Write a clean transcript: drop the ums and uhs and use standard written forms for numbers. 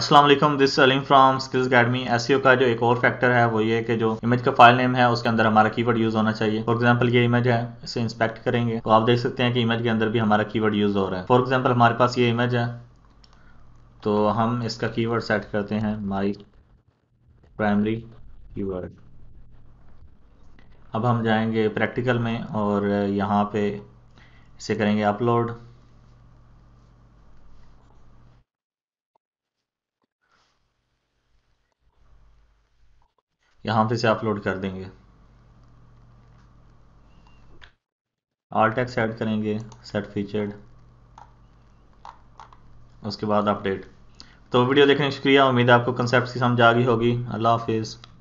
अस्सलाम वालेकुम, this Salim from Skills Academy. SEO का जो एक और फैक्टर है वो ये कि जो इमेज का फाइल नेम है उसके अंदर हमारा कीवर्ड यूज होना चाहिए। फॉर एग्जांपल ये इमेज है, इसे इंस्पेक्ट करेंगे तो आप देख सकते हैं कि इमेज के अंदर भी हमारा कीवर्ड यूज हो रहा है। फॉर एग्जांपल हमारे पास ये इमेज है तो हम इसका कीवर्ड सेट करते हैं माई प्राइमरी कीवर्ड। अब हम जाएंगे प्रैक्टिकल में और यहाँ पे इसे करेंगे अपलोड। यहाँ पे से अपलोड कर देंगे, alt text ऐड करेंगे, सेट फीचर्ड, उसके बाद अपडेट। तो वीडियो देखने का शुक्रिया। उम्मीद है आपको कंसेप्ट की समझ आ गई होगी। अल्लाह हाफिज़।